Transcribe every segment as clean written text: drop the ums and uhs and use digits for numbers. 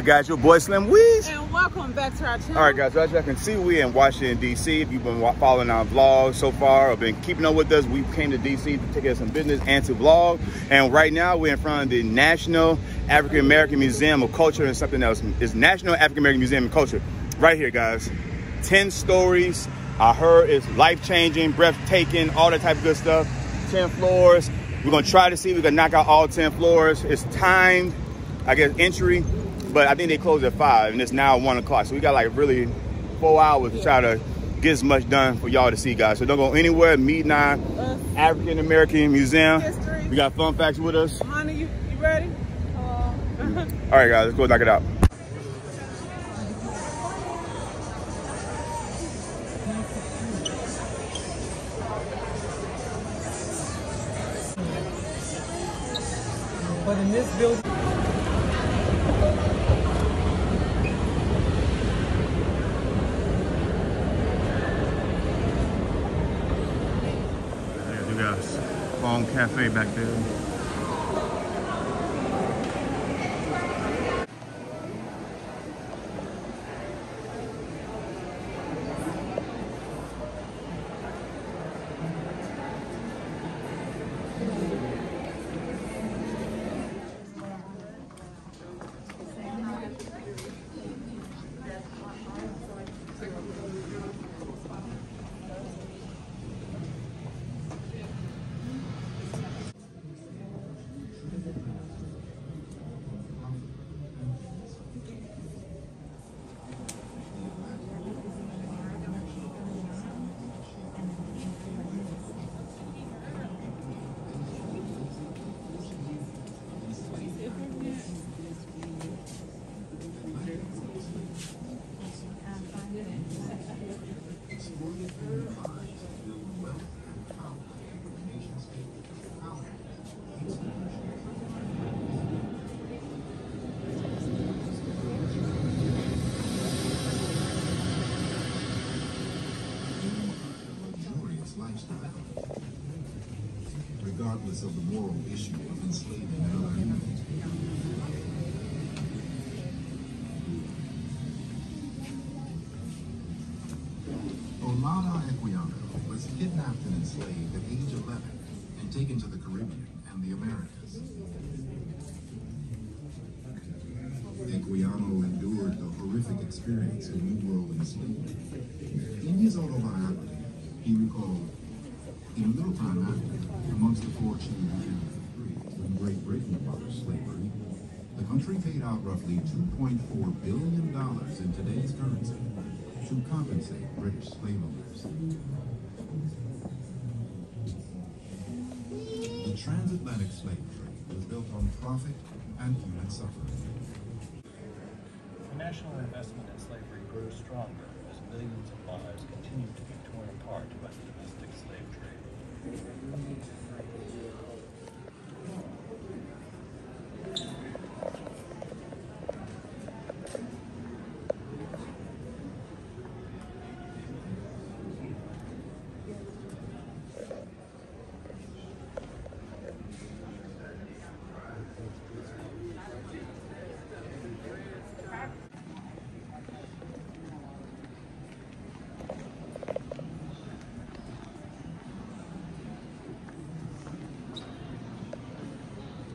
good, guys? Your boy Slim Weez. And welcome back to our channel. All right, guys. So as you can see, we're in Washington, D.C. If you've been following our vlog so far or been keeping up with us, we came to D.C. to take care of some business and to vlog. And right now, we're in front of the National African-American Museum of Culture and something else. It's National African-American Museum of Culture. Right here, guys. 10 stories. I heard it's life-changing, breathtaking, all that type of good stuff. 10 floors. We're going to try to see if we can knock out all 10 floors. It's timed, I guess, entry. But I think they closed at 5 and it's now 1 o'clock. So we got like really 4 hours to try to get as much done for y'all to see, guys. So don't go anywhere. Meet Nine African American Museum. History. We got fun facts with us. Honey, you ready? All right, guys, let's go knock it out. But in this building, Long cafe back there. Regardless of the moral issue of enslaving another human. Olana Equiano was kidnapped and enslaved at age 11 and taken to the Caribbean and the Americas. Equiano endured the horrific experience of New World enslavement. In his autobiography, he recalled, in a little time after, amongst the fortune in Great Britain about slavery, the country paid out roughly $2.4 billion in today's currency to compensate British slave owners. The transatlantic slave trade was built on profit and human suffering. National investment in slavery grew stronger as millions of lives continued to be torn apart by the domestic slave trade.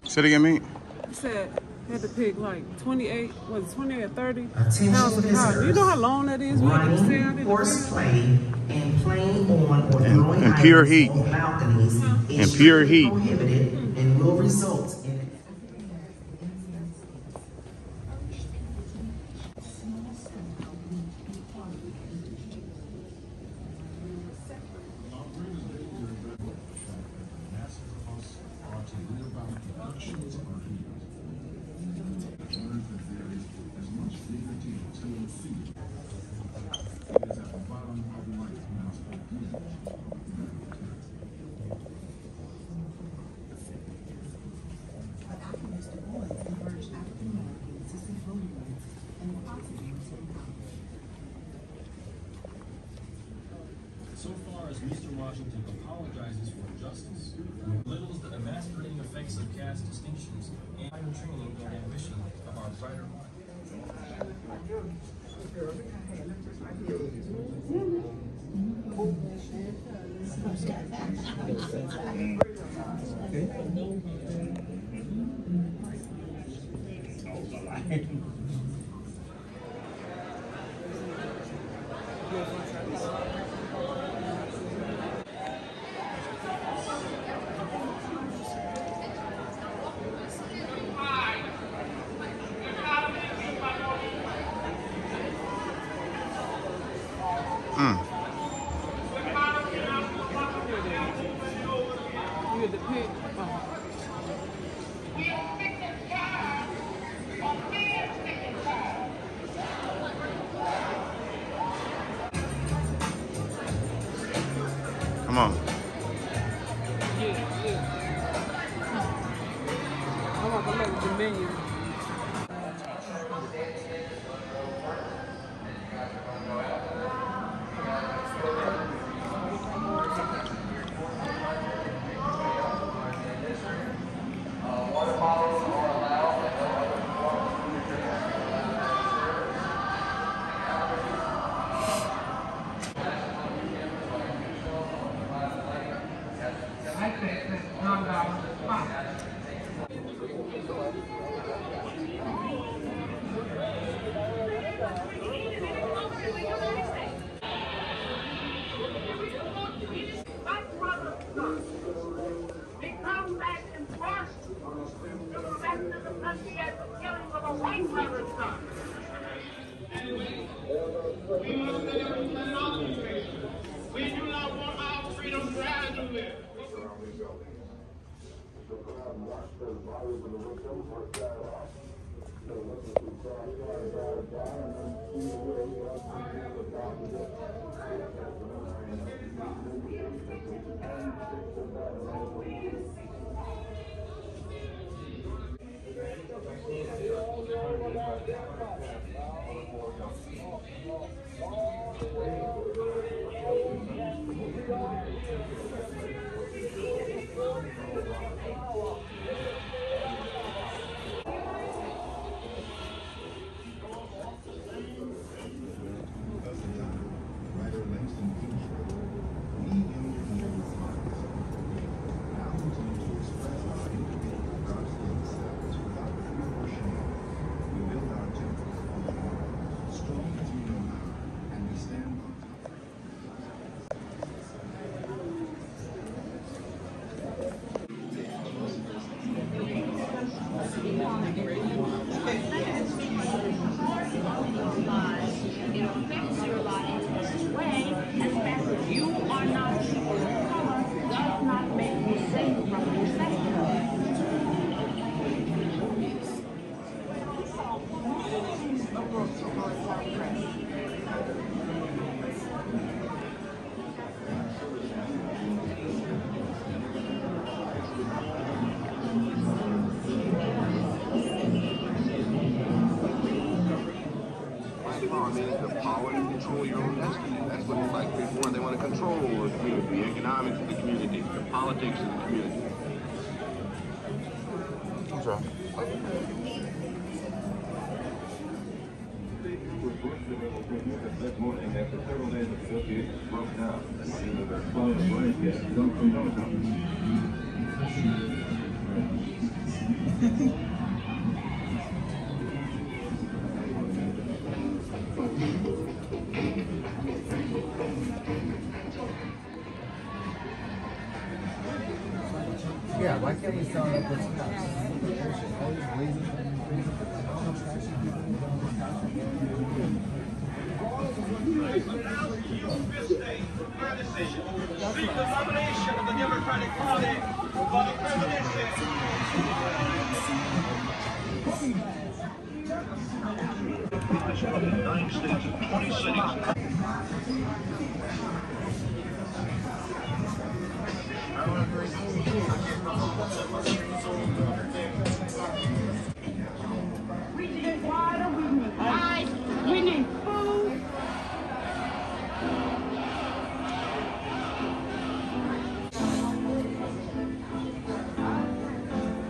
Say it again, mate. You said you had to pick like 28 or 30 pounds of cotton. You know how long that is? Running, horseplay, and playing on and pure heat. Balconies and pure heat prohibited and will result in. So far as Mr. Washington apologizes for injustice, belittles the emasculating effects of caste distinctions and higher training and ambition of our brighter mind.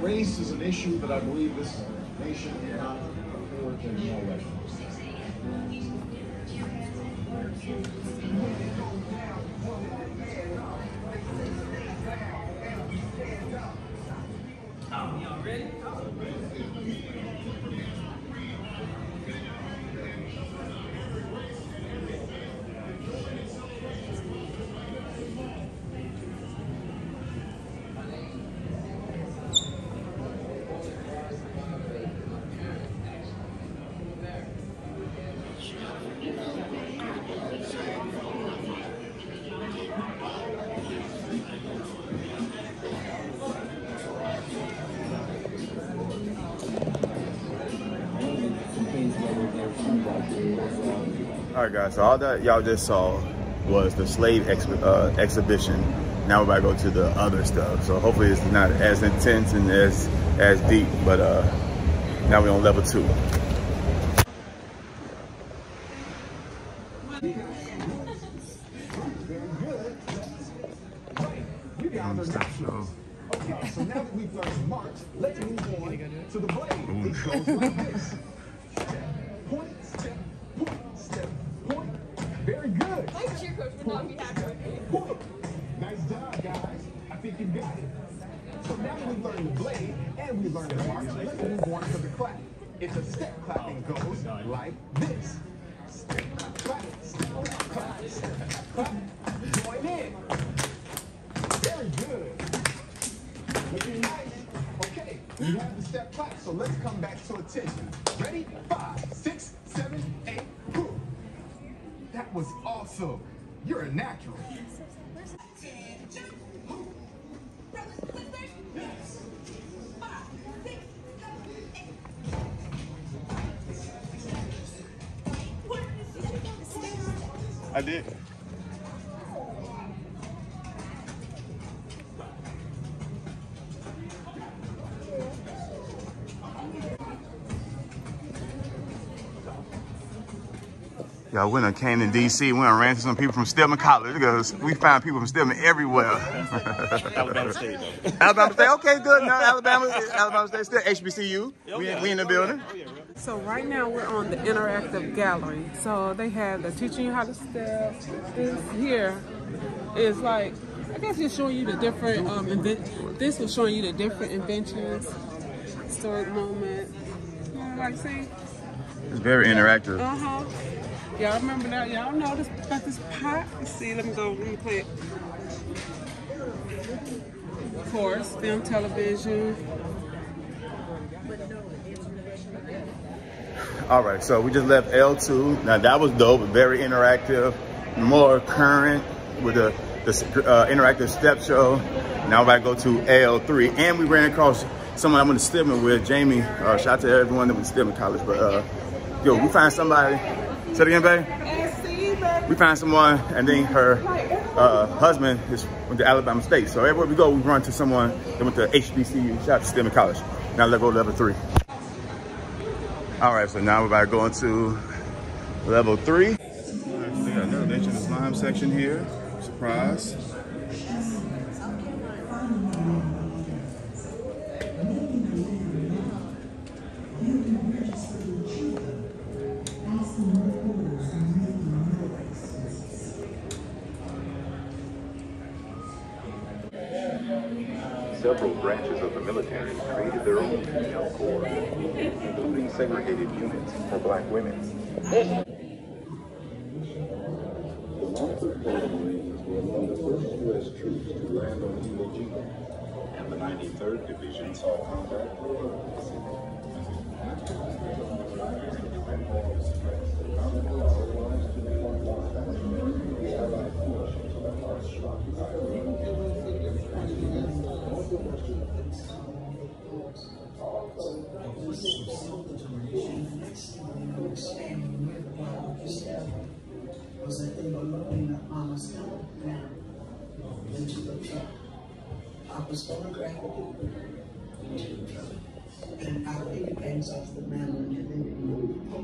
Race is an issue that I believe this nation cannot afford to ignore. Y'all ready? Alright guys, so all that y'all just saw was the slave exhibition. Now we're about to go to the other stuff. So hopefully it's not as intense and as deep, but now we're on level 2. Okay, so now that we've learned march, let's move on to the blade. It goes like this. If a step clapping goes like this. Step clap, step clap, step clap. Join in. Very good. Looking nice. Okay, we have the step clap, so let's come back to attention. Ready? 5, 6, 7, 8. Woo. That was awesome. You're a natural. I did. Y'all went and came to D.C. We ran to some people from Stillman College because we found people from Stillman everywhere. Alabama State, though. Alabama State, okay, good. No, Alabama State, still HBCU. Oh, yeah. We in the building. Oh, yeah. So right now we're on the interactive gallery. So they have the teaching you how to step. This here is like, I guess it's showing you the different, this was showing you the different inventions, historic moment. You know, like, see? It's very interactive. Uh-huh. Y'all remember that? Y'all know this about this pot? Let's see, let me play it. Of course, film, television. All right, so we just left L2. Now that was dope, very interactive, more current with the interactive step show. Now we're about to go to L3, and we ran across someone I went to Stillman with, Jamie. Shout out to everyone that went to Stillman College, but yo, we find somebody. Say it again, babe. We find someone, and then her husband is went to Alabama State. So everywhere we go, we run to someone that went to HBCU. Shout out to Stillman College. Now let's go to level 3. All right, so now we're about to go into level 3. All right, we got another bench in the slime section here. Surprise. Several branches of the military created their own female corps, including segregated units for black women. The Longford Border Marines were among the first U.S. troops to land on Iwo Jima, and the 93rd Division saw combat was that they were looking at Mama's help now into the truck. I was photographing into the truck, and I laid things off the mantle and then removed the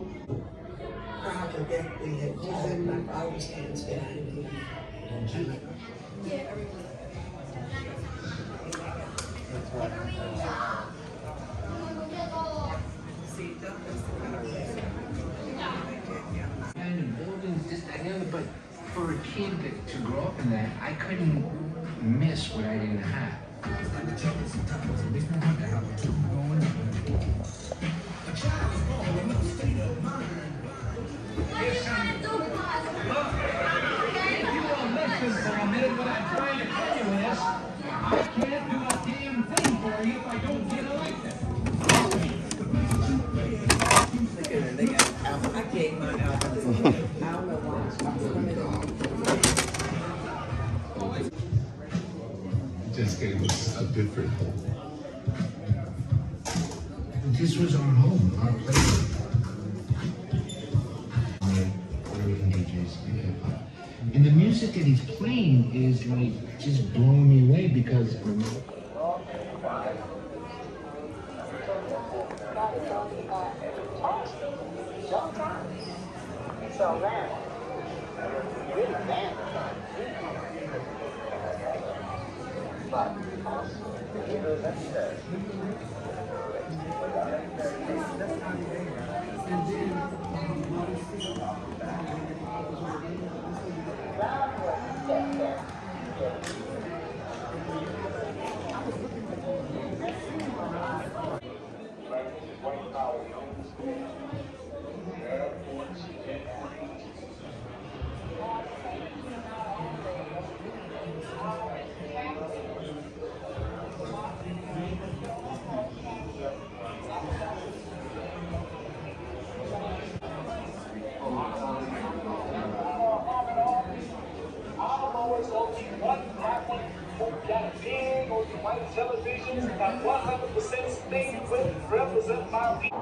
proud of that they had given my father's hands behind me. And buildings just but for a kid to grow up in that, I couldn't miss what I didn't have. I can't do a damn thing for you if I don't get elected. I gave mine out. I don't know why. Jessica was a different home. This was our home, our place. And the music that he's playing is like just blowing me away because television that 100% stay with represent my people.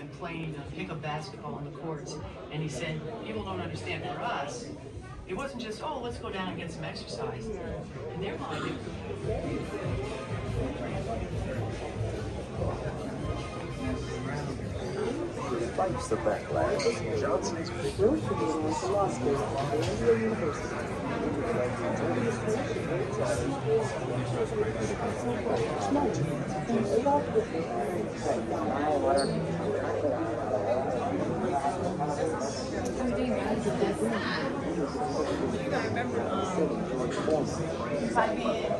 And playing a pickup basketball on the courts, and he said, people don't understand. For us, it wasn't just, oh, let's go down and get some exercise. In their mind, despite the backlash, Johnson's really produced law school at Yale University. I remember if I did,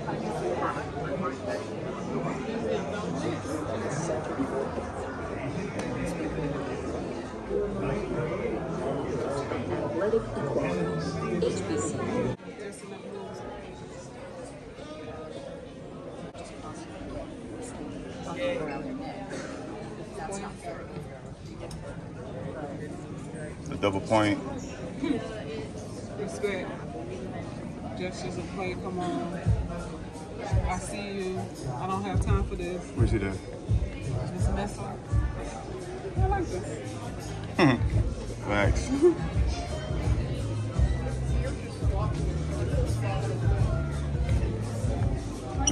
athletic equality, HBCU. A double point. Respect. Gestures of play, come on. I see you. I don't have time for this. Where's he at? Just mess up. I like this. Thanks.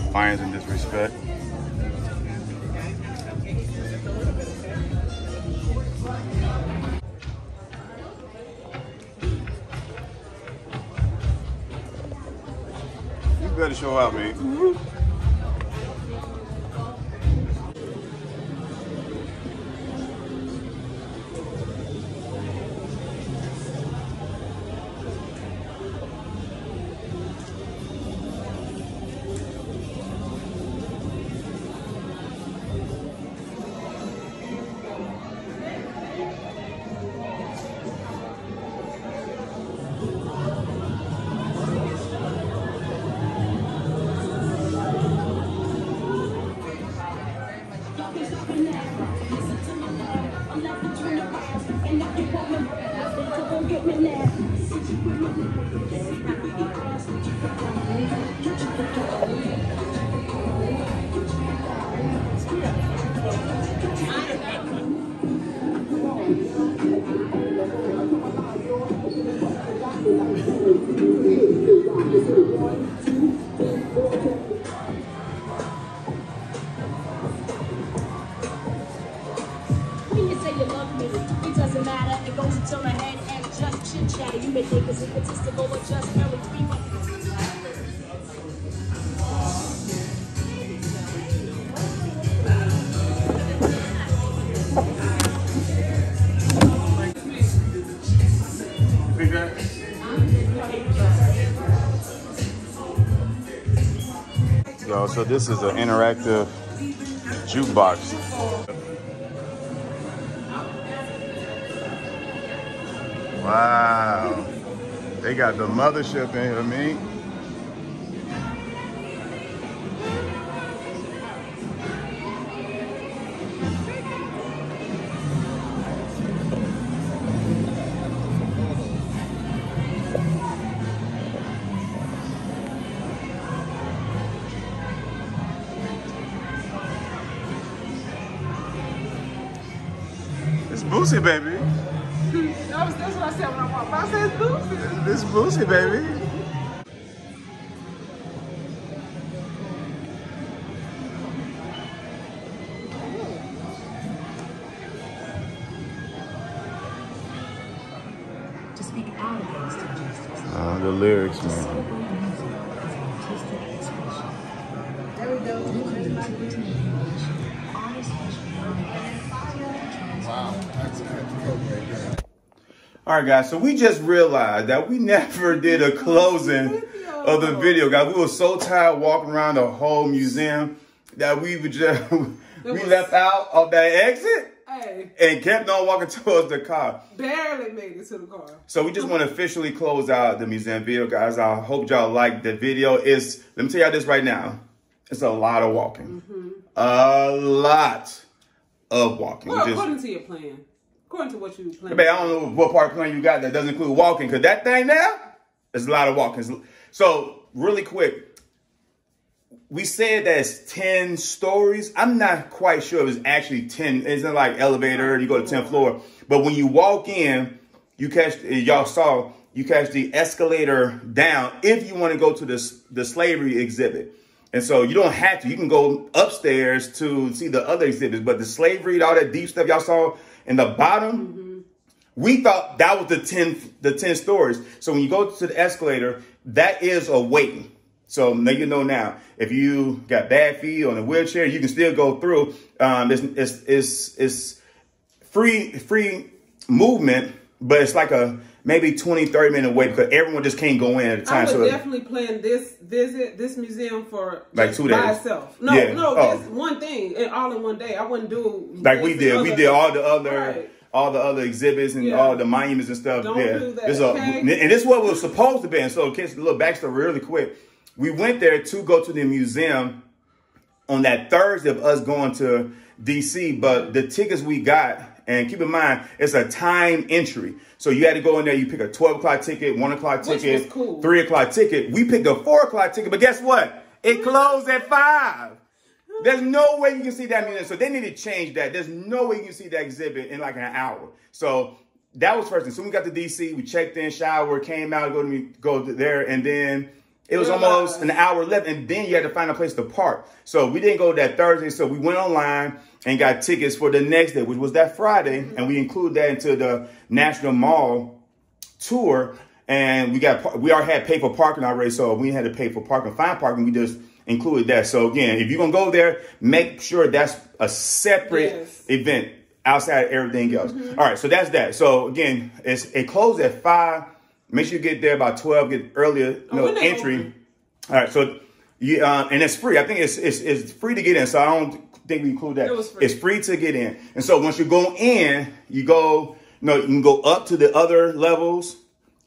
Defiance and disrespect. You better show out, man. So this is an interactive jukebox. Wow. They got the mothership in here, man. Boosie, baby. That's what I said when I walked by. I said it's Boosie. It's Boosie, baby. To speak out against injustice. The lyrics, man. There we go. Wow. All right, guys, so we just realized that we never did a closing of the video, guys. We were so tired walking around the whole museum that we left out of that exit, hey, and kept on walking towards the car. Barely made it to the car. So we just want to officially close out the museum video, guys. I hope y'all liked the video. It's, let me tell y'all this right now. It's a lot of walking. Mm-hmm. A lot of walking. Well, according to your plan. According to what you plan. Babe, I don't know what part of plan you got that doesn't include walking, because that thing now is a lot of walking. So, really quick, we said that's 10 stories. I'm not quite sure if it's actually 10. It's not like elevator and you go to 10th floor. But when you walk in, you catch, y'all saw, you catch the escalator down if you want to go to the slavery exhibit. And so you don't have to. You can go upstairs to see the other exhibits. But the slavery and all that deep stuff y'all saw in the bottom, mm-hmm, we thought that was the 10 stories. So when you go to the escalator, that is a waiting. So now you know now. If you got bad feet on a wheelchair, you can still go through. It's free movement, but it's like a maybe 20, 30 minute wait because everyone just can't go in at a time. I would definitely plan this visit, this museum for like 2 days by itself. No, yeah. Just one thing and all in one day. I wouldn't do like we did. We did all the other. Right. All the other exhibits and all the monuments and stuff. Don't do that. Okay? And this is what was supposed to be. And so, kids, a little backstory really quick. We went there to go to the museum on that Thursday of us going to DC. But the tickets we got, and keep in mind, it's a time entry. So you had to go in there. You pick a 12 o'clock ticket, 1 o'clock ticket, which was cool. 3 o'clock ticket. We picked a 4 o'clock ticket. But guess what? It closed at 5. There's no way you can see that museum. So they need to change that. There's no way you can see that exhibit in like an hour. So that was first thing. So we got to DC, we checked in, showered, came out, go there, and then it was almost an hour left. And then you had to find a place to park. So we didn't go that Thursday. So we went online and got tickets for the next day, which was that Friday. And we include that into the National Mall tour. And we already had paid for parking already, so we had to pay for parking, find parking. We just included that. So again, if you're gonna go there, make sure that's a separate event outside of everything else. All right, so that's that. So again, it closed at 5. Make sure you get there by 12. Get earlier entry. Open? All right, so you and it's free. I think it's free to get in. So I don't think we include that. It was free. It's free to get in. And so once you go in, you go. You can go up to the other levels,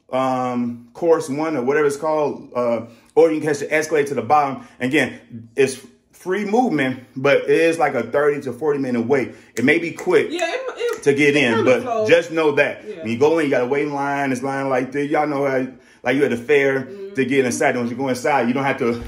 course one or whatever it's called. Or you can catch the escalator to the bottom. Again, it's free movement, but it is like a 30 to 40 minute wait. It may be quick to get in, but just know that. When you go in, you got to wait in line. It's line like this. Y'all know how, like you at the fair to get inside. Once you go inside, you don't have to,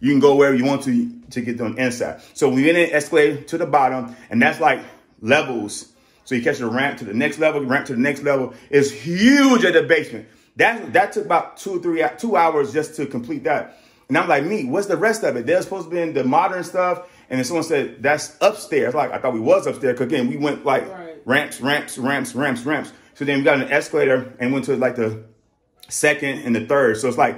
you can go wherever you want to get on the inside. So we went in escalator to the bottom, and that's like levels. So you catch the ramp to the next level, ramp to the next level. It's huge at the basement. That took about two hours just to complete that. And I'm like, me, what's the rest of it? They're supposed to be in the modern stuff. And then someone said, that's upstairs. Like, I thought we was upstairs. Cause again, we went like ramps. So then we got an escalator and went to like the second and the third. So it's like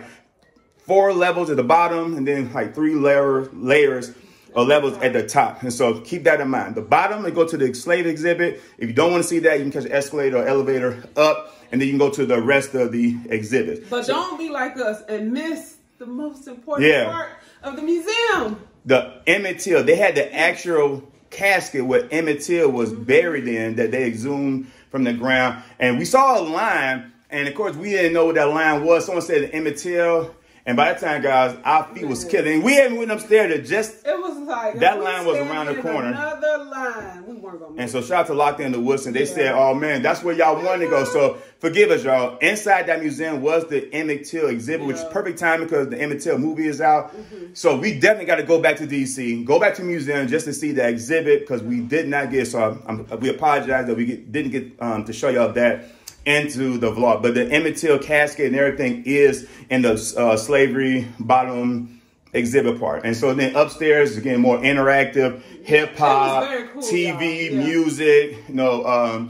4 levels at the bottom and then like 3 layers or levels at the top. And so keep that in mind. The bottom, they go to the slave exhibit. If you don't want to see that, you can catch an escalator or elevator up. And then you can go to the rest of the exhibits. But so, don't be like us and miss the most important part of the museum. The Emmett Till. They had the actual casket where Emmett Till was buried in that they exhumed from the ground. And we saw a line. And, of course, we didn't know what that line was. Someone said Emmett Till. And by that time, guys, our feet was killing. We hadn't went upstairs to just... It was like... That line was around the corner. Another line. We weren't going to... And so shout out to Locked In the Woodson. They said, oh, man, that's where y'all wanted to go. So forgive us, y'all. Inside that museum was the Emmett Till exhibit, which is perfect timing because the Emmett Till movie is out. So we definitely got to go back to D.C., go back to the museum just to see the exhibit because we did not get... So we apologize that we didn't get to show y'all that into the vlog, but the Emmett Till casket and everything is in the slavery bottom exhibit part. And so then upstairs, again, more interactive, hip-hop, TV, music,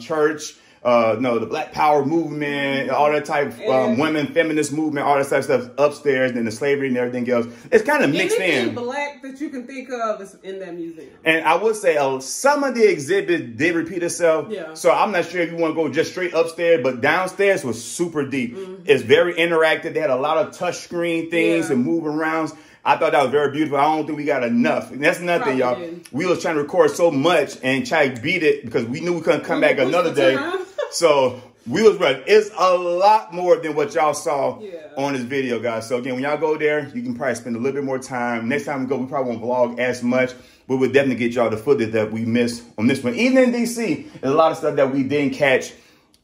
church, the Black Power movement, all that type of women, feminist movement, all that type of stuff upstairs, then the slavery and everything else. It's kind of mixed in. Anything black that you can think of is in that museum. And I would say some of the exhibits did repeat itself. Yeah. So I'm not sure if you want to go just straight upstairs, but downstairs was super deep. It's very interactive. They had a lot of touch screen things and moving around. I thought that was very beautiful. I don't think we got enough. And that's nothing, y'all. We was trying to record so much and try to beat it because we knew we couldn't come back another day. So we was running. It's a lot more than what y'all saw on this video, guys. So again, when y'all go there, you can probably spend a little bit more time. Next time we go, we probably won't vlog as much. We would definitely get y'all the footage that we missed on this one. Even in D.C., there's a lot of stuff that we didn't catch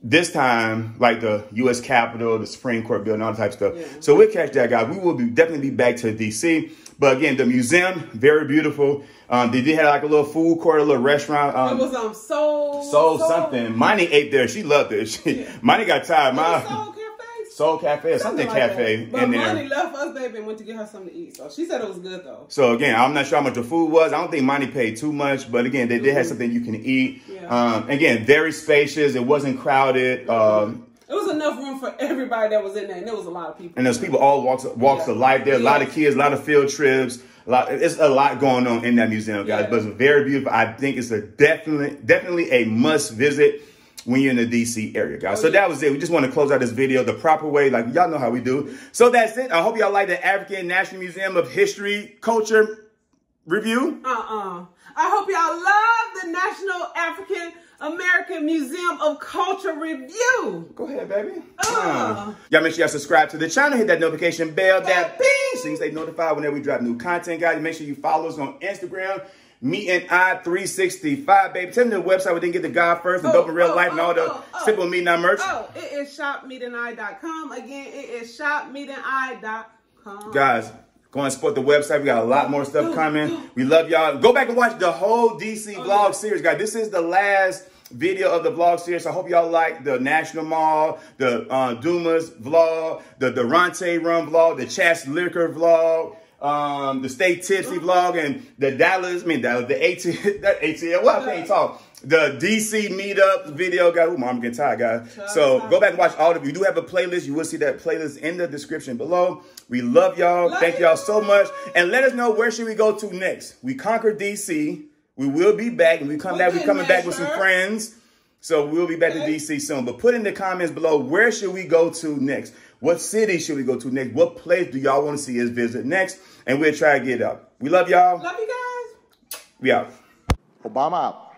this time, like the U.S. Capitol, the Supreme Court building, all that type of stuff. So we'll catch that, guys. We will definitely be back to D.C., but again, the museum, very beautiful. They did have like a little food court, a little restaurant. It was Soul something. Monty ate there. She loved it. Monty got tired. Soul Cafe or something like cafe. But Monty left us, baby, and went to get her something to eat. So she said it was good, though. So, again, I'm not sure how much the food was. I don't think Monty paid too much. But, again, they did have something you can eat. Again, very spacious. It wasn't crowded. It was enough room for everybody that was in there. And there was a lot of people. And there's people all walks of life. There's a lot of kids, a lot of field trips. It's a lot going on in that museum, guys. But it's very beautiful. I think it's definitely a must visit. when you're in the D.C. area, guys. So that was it. We just want to close out this video the proper way. Like, y'all know how we do. So that's it. I hope y'all like the African National Museum of History, Culture review. I hope y'all love the National African-American Museum of Culture review. Go ahead, baby. Y'all make sure y'all subscribe to the channel. Hit that notification bell, that ping, so you stay notified whenever we drop new content, guys. Make sure you follow us on Instagram. Me and I 365, baby. Tell me the website we didn't get the guy first, and dope in real life, and all the simple meeting our merch. It is shopmeetandi.com. Again, it is shopmeetandi.com. Guys, go and support the website. We got a lot more stuff coming. We love y'all. Go back and watch the whole DC vlog series, guys. This is the last video of the vlog series. I hope y'all like the National Mall, the Dumas vlog, the Durante Run vlog, the Chas Liquor vlog. The Stay Tipsy vlog, and the DC meetup video, guys. Ooh, mom, I'm getting tired, guys. So go back and watch all of you. You do have a playlist. You will see that playlist in the description below. We love y'all. Thank y'all so much. And let us know, where should we go to next? We conquered DC. We will be back, and we come back. We're coming back with some friends. So we'll be back to DC soon. But put in the comments below, where should we go to next? What city should we go to next? What place do y'all want to see us visit next? And we'll try to get up. We love y'all. Love you guys. We out. Obama out.